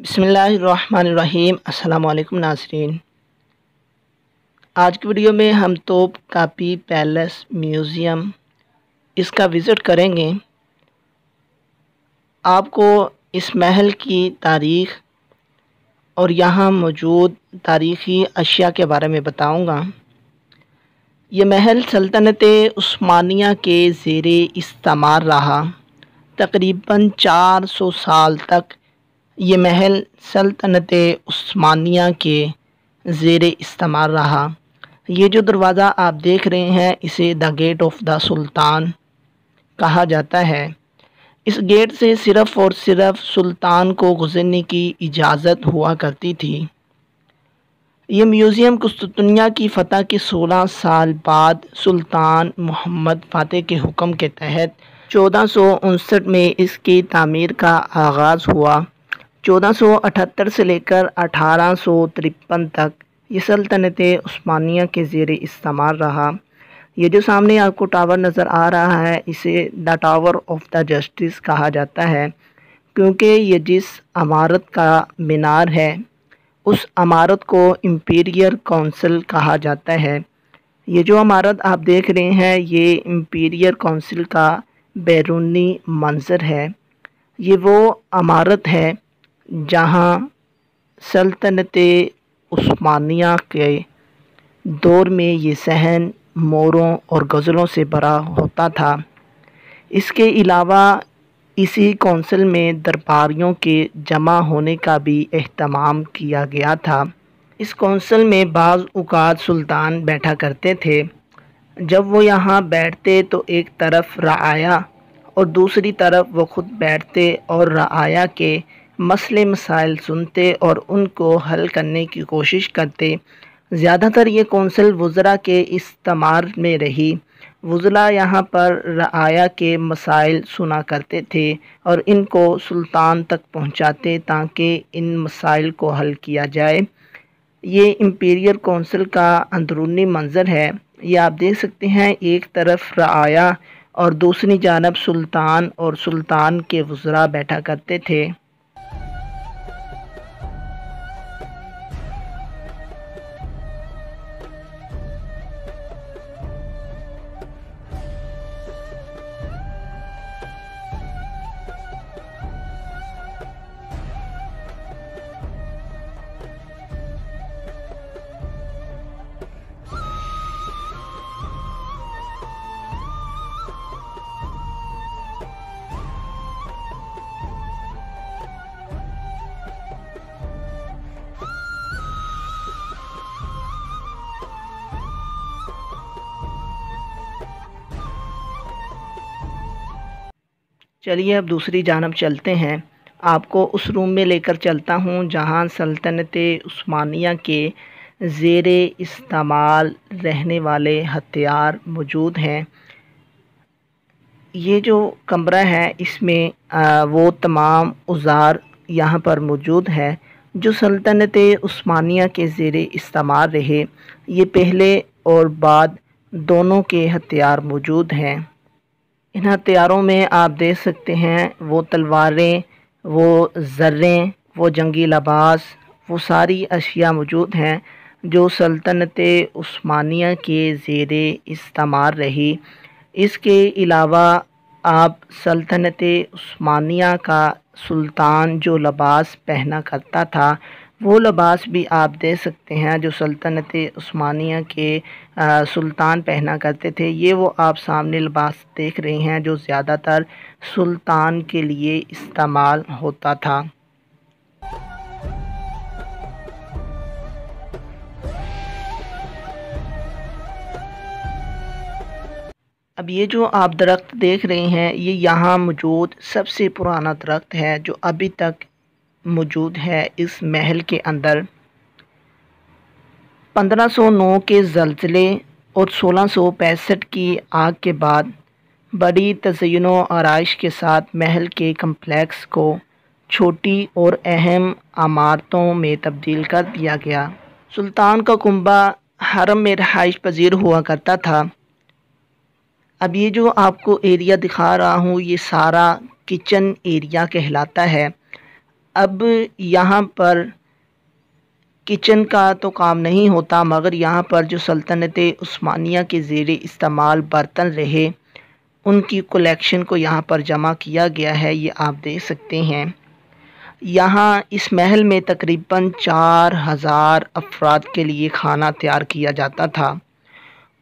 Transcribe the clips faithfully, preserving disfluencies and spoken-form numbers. बिस्मिल्लाहिर्रहमानिर्रहीम। अस्सलामु अलैकुम नाज़रीन। आज की वीडियो में हम तोपकापी पैलेस म्यूज़ियम इसका विज़िट करेंगे। आपको इस महल की तारीख़ और यहाँ मौजूद तारीख़ी अशिया के बारे में बताऊँगा। ये महल सल्तनत उस्मानिया के ज़ेरे इस्तेमाल रहा। तकरीबन चार सौ साल तक ये महल सल्तनत उस्मानिया के ज़ेरे इस्तेमाल रहा। ये जो दरवाज़ा आप देख रहे हैं इसे the gate of the sultan कहा जाता है। इस गेट से सिर्फ़ और सिर्फ़ सुल्तान को गुजरने की इजाज़त हुआ करती थी। ये म्यूज़ियम कुस्तुतुनिया की फ़तह के सोलह साल बाद सुल्तान मोहम्मद फ़ातिह के हुक्म के तहत चौदह सौ उनसठ में इसकी तामीर का आगाज़ हुआ। चौदह सौ अठहत्तर से लेकर अठारह सौ तिरपन तक ये सल्तनत उस्मानिया के ज़ेरे इस्तेमाल रहा। ये जो सामने आपको टावर नज़र आ रहा है इसे the tower of the justice कहा जाता है, क्योंकि ये जिस इमारत का मीनार है उस इमारत को इंपीरियल काउंसिल कहा जाता है। ये जो इमारत आप देख रहे हैं ये इंपीरियल काउंसिल का बैरूनी मंजर है। ये वो इमारत है जहाँ सल्तनत उस्मानिया के दौर में ये सहन मोरों और गज़लों से भरा होता था। इसके अलावा इसी कौंसिल में दरबारियों के जमा होने का भी अहतमाम किया गया था। इस कौंसिल में बाज़ औक़ात सुल्तान बैठा करते थे। जब वो यहाँ बैठते तो एक तरफ रआया और दूसरी तरफ वो ख़ुद बैठते और रआया के मसले मसाइल सुनते और उनको हल करने की कोशिश करते। ज़्यादातर ये कौंसिल वज़रा के इस्तेमाल में रही। वज़रा यहाँ पर रआया के मसाइल सुना करते थे और इनको सुल्तान तक पहुँचाते ताकि इन मसाइल को हल किया जाए। ये इंपीरियल कौंसिल का अंदरूनी मंजर है। ये आप देख सकते हैं एक तरफ रआया और दूसरी जानब सुल्तान और सुल्तान के वज़रा बैठा करते थे। चलिए अब दूसरी जानब चलते हैं। आपको उस रूम में लेकर चलता हूँ जहाँ सल्तनत उस्मानिया के ज़ेरे इस्तेमाल रहने वाले हथियार मौजूद हैं। ये जो कमरा है इसमें आ, वो तमाम औजार यहाँ पर मौजूद है जो सल्तनत उस्मानिया के ज़ेरे इस्तेमाल रहे। ये पहले और बाद दोनों के हथियार मौजूद हैं। इन हथियारों में आप देख सकते हैं वो तलवारें, वो जर्रें, वो जंगी लिबास, वो सारी अशिया मौजूद हैं जो सल्तनत उस्मानिया के ज़ेरे इस्तेमाल रही। इसके अलावा आप सल्तनत उस्मानिया का सुल्तान जो लिबास पहना करता था वो लिबास भी आप देख सकते हैं जो सल्तनत उस्मानिया के आ, सुल्तान पहना करते थे। ये वो आप सामने लिबास देख रहे हैं जो ज़्यादातर सुल्तान के लिए इस्तेमाल होता था। अब ये जो आप दरख्त देख रहे हैं ये यहाँ मौजूद सबसे पुराना दरख्त है जो अभी तक मौजूद है इस महल के अंदर। पंद्रह सौ नौ के ज़लज़ले और सोलह सौ पैंसठ की आग के बाद बड़ी तज़य्युन व आराइश के साथ महल के कम्प्लेक्स को छोटी और अहम इमारतों में तब्दील कर दिया गया। सुल्तान का कुंबा हरम में रहाइश पजीर हुआ करता था। अब ये जो आपको एरिया दिखा रहा हूँ ये सारा किचन एरिया कहलाता है। अब यहाँ पर किचन का तो काम नहीं होता, मगर यहाँ पर जो सल्तनत उस्मानिया के ज़ेरे इस्तेमाल बर्तन रहे उनकी कलेक्शन को यहाँ पर जमा किया गया है, ये आप देख सकते हैं। यहाँ इस महल में तकरीबन चार हज़ार अफराद के लिए खाना तैयार किया जाता था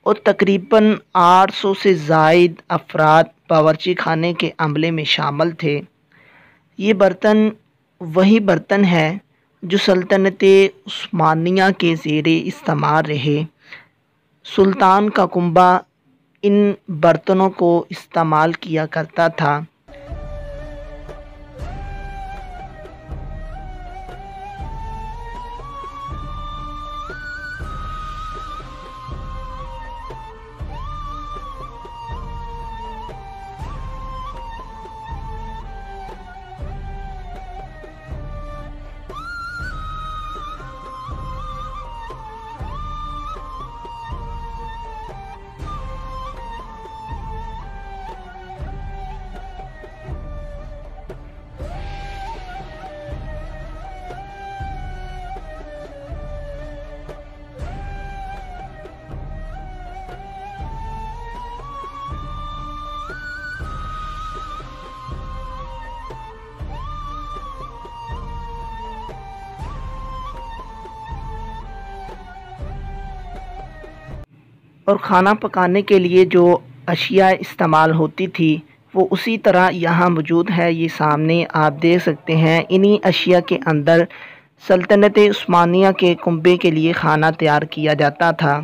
और तकरीबन आठ सौ से ज़ायद अफराद बावर्ची खाने के अमले में शामिल थे। ये बर्तन वही बर्तन है जो सल्तनत उस्मानिया के ज़ेरे इस्तेमाल रहे। सुल्तान का कुंबा इन बर्तनों को इस्तेमाल किया करता था। और खाना पकाने के लिए जो अशिया इस्तेमाल होती थी वो उसी तरह यहाँ मौजूद है, ये सामने आप देख सकते हैं। इन्हीं अशिया के अंदर सल्तनत उस्मानिया के कुंबे के लिए खाना तैयार किया जाता था।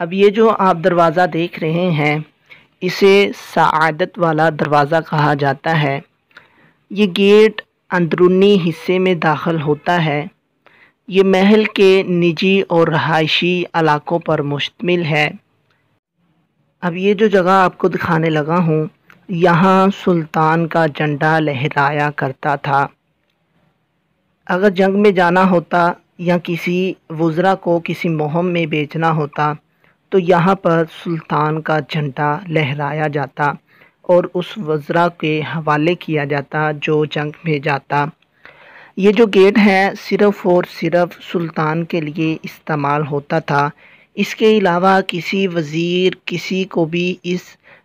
अब ये जो आप दरवाज़ा देख रहे हैं इसे सआदत वाला दरवाज़ा कहा जाता है। ये गेट अंदरूनी हिस्से में दाखिल होता है। ये महल के निजी और रहायशी इलाक़ों पर मुश्तमिल है। अब ये जो जगह आपको दिखाने लगा हूँ, यहाँ सुल्तान का झंडा लहराया करता था। अगर जंग में जाना होता या किसी वज़रा को किसी मुहिम में बेचना होता तो यहाँ पर सुल्तान का झंडा लहराया जाता और उस वज़रा के हवाले किया जाता जो जंग में जाता। ये जो गेट है सिर्फ़ और सिर्फ़ सुल्तान के लिए इस्तेमाल होता था। इसके अलावा किसी वज़ीर किसी को भी इस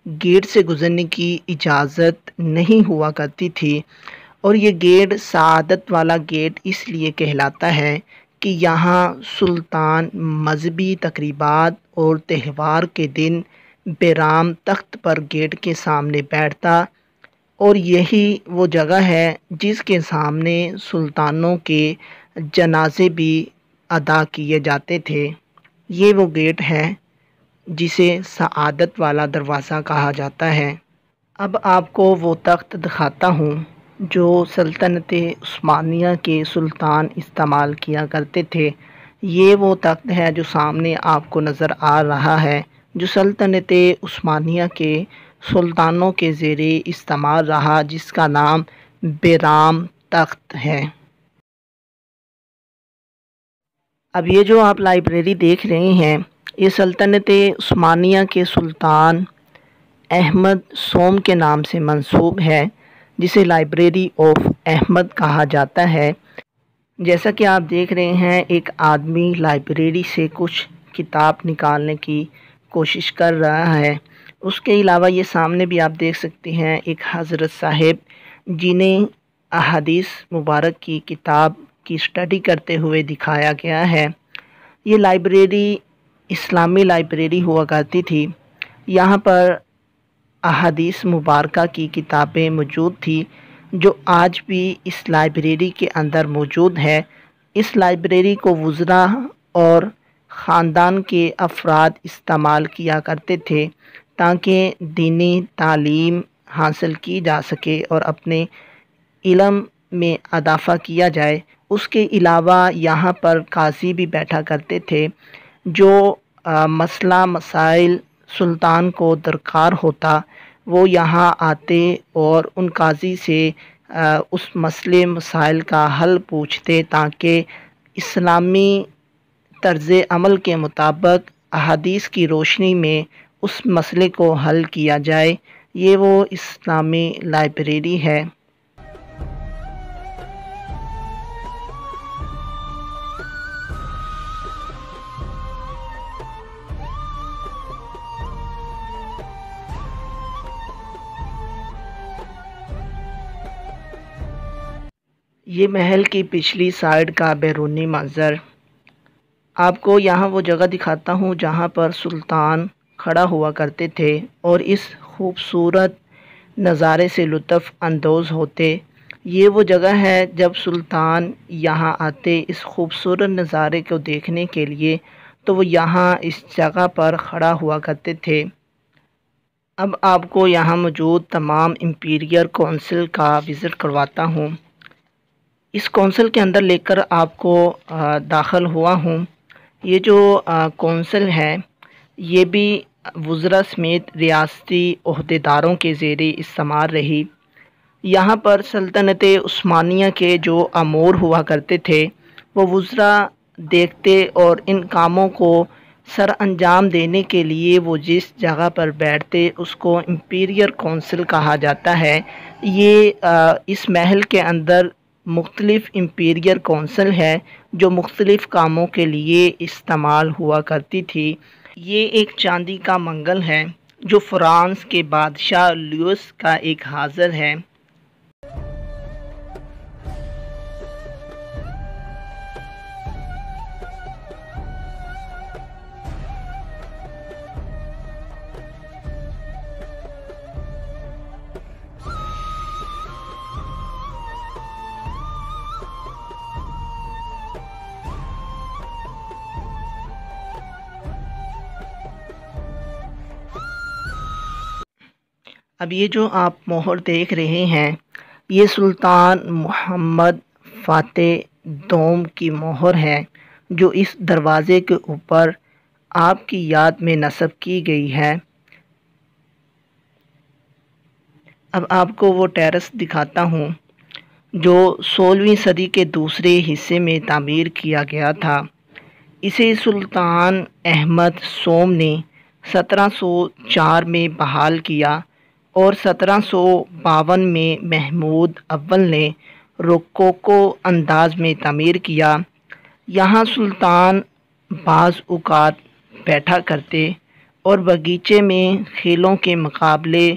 गेट से गुज़रने की इजाज़त नहीं हुआ करती थी। और ये गेट सआदत वाला गेट इसलिए कहलाता है कि यहाँ सुल्तान मजहबी तकरीबात और त्यौहार के दिन बेराम तख्त पर गेट के सामने बैठता और यही वो जगह है जिसके सामने सुल्तानों के जनाजे भी अदा किए जाते थे। ये वो गेट है जिसे सआदत वाला दरवाज़ा कहा जाता है। अब आपको वो तख्त दिखाता हूँ जो सल्तनत उस्मानिया के सुल्तान इस्तेमाल किया करते थे। ये वो तख्त है जो सामने आपको नज़र आ रहा है, जो सल्तनत उस्मानिया के सुल्तानों के ज़ेरे इस्तेमाल रहा, जिसका नाम बेराम तख्त है। अब ये जो आप लाइब्रेरी देख रहे हैं ये सल्तनत उस्मानिया के सुल्तान अहमद सोम के नाम से मंसूब है, जिसे लाइब्रेरी ऑफ अहमद कहा जाता है। जैसा कि आप देख रहे हैं एक आदमी लाइब्रेरी से कुछ किताब निकालने की कोशिश कर रहा है। उसके अलावा ये सामने भी आप देख सकते हैं एक हज़रत साहिब जिन्हें अहादीस मुबारक की किताब की स्टडी करते हुए दिखाया गया है। ये लाइब्रेरी इस्लामी लाइब्रेरी हुआ करती थी। यहाँ पर अहादीस मुबारका की किताबें मौजूद थी जो आज भी इस लाइब्रेरी के अंदर मौजूद है। इस लाइब्रेरी को वुज़रा और ख़ानदान के अफराद इस्तेमाल किया करते थे ताकि दीनी तालीम हासिल की जा सके और अपने इल्म में इजाफ़ा किया जाए। उसके अलावा यहाँ पर काज़ी भी बैठा करते थे जो आ, मसला मसाइल सुल्तान को दरकार होता वो यहाँ आते और उन काजी से आ, उस मसले मसाइल का हल पूछते ताकि इस्लामी तर्ज अमल के मुताबिक अहादीस की रोशनी में उस मसले को हल किया जाए। ये वो इस्लामी लाइब्रेरी है। ये महल की पिछली साइड का बैरूनी मंजर। आपको यहाँ वो जगह दिखाता हूँ जहाँ पर सुल्तान खड़ा हुआ करते थे और इस खूबसूरत नज़ारे से लुत्फ़ अंदोज़ होते। ये वो जगह है जब सुल्तान यहाँ आते इस खूबसूरत नज़ारे को देखने के लिए, तो वो यहाँ इस जगह पर खड़ा हुआ करते थे। अब आपको यहाँ मौजूद तमाम इंपीरियल काउंसिल का विज़िट करवाता हूँ। इस काउंसिल के अंदर लेकर आपको दाखिल हुआ हूँ। ये जो काउंसिल है ये भी वज़रा समेत रियासती ओहदेदारों के ज़ेरे इस्तेमाल रही। यहाँ पर सल्तनत उस्मानिया के जो अमूर हुआ करते थे वो वज़रा देखते और इन कामों को सर अंजाम देने के लिए वो जिस जगह पर बैठते उसको इंपीरियल काउंसिल कहा जाता है। ये आ, इस महल के अंदर मुख्तलिफ़ इंपीरियल काउंसिल है जो मुख्तलिफ़ कामों के लिए इस्तेमाल हुआ करती थी। ये एक चांदी का मंगल है जो फ्रांस के बादशाह लुइस का एक हाज़र है। अब ये जो आप मोहर देख रहे हैं ये सुल्तान मोहम्मद फ़तेह दोम की मोहर है जो इस दरवाज़े के ऊपर आपकी याद में नस्ब की गई है। अब आपको वो टेरेस दिखाता हूँ जो सोलहवीं सदी के दूसरे हिस्से में तामीर किया गया था। इसे सुल्तान अहमद सोम ने सत्रह सौ चार में बहाल किया और सत्रह सौ बावन में महमूद अव्वल ने रोकोको अंदाज में तामीर किया। यहाँ सुल्तान बाज़ औक़ात बैठा करते और बगीचे में खेलों के मुकाबले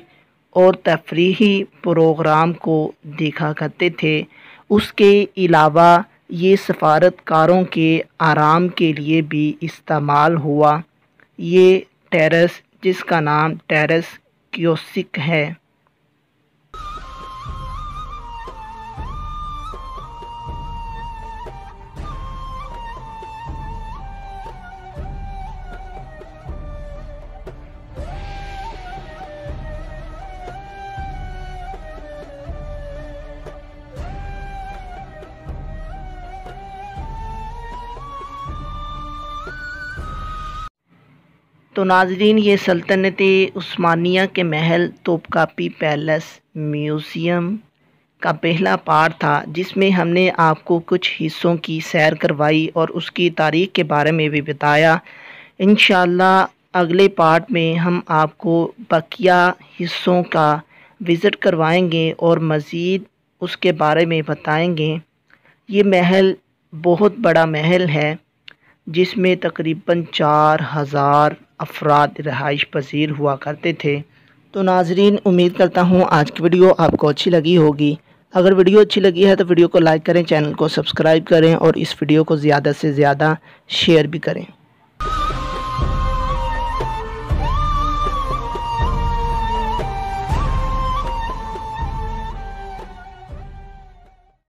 और तफरीही प्रोग्राम को देखा करते थे। उसके अलावा ये सफारतकारों के आराम के लिए भी इस्तेमाल हुआ। ये टेरेस जिसका नाम टेरेस योसिक है। तो नाज़रीन ये सल्तनत उस्मानिया के महल तोपकापी पैलेस म्यूज़ियम का पहला पार्ट था जिसमें हमने आपको कुछ हिस्सों की सैर करवाई और उसकी तारीख़ के बारे में भी बताया। इंशाअल्लाह अगले पार्ट में हम आपको बकिया हिस्सों का विज़िट करवाएंगे और मज़ीद उसके बारे में बताएंगे। ये महल बहुत बड़ा महल है जिसमें तकरीबन चार हज़ार अफराद रहाइश पसीर हुआ करते थे। तो नाजरीन उम्मीद करता हूँ आज की वीडियो आपको अच्छी लगी होगी। अगर वीडियो अच्छी लगी है तो वीडियो को लाइक करें, चैनल को सब्सक्राइब करें और इस वीडियो को ज़्यादा से ज़्यादा शेयर भी करें।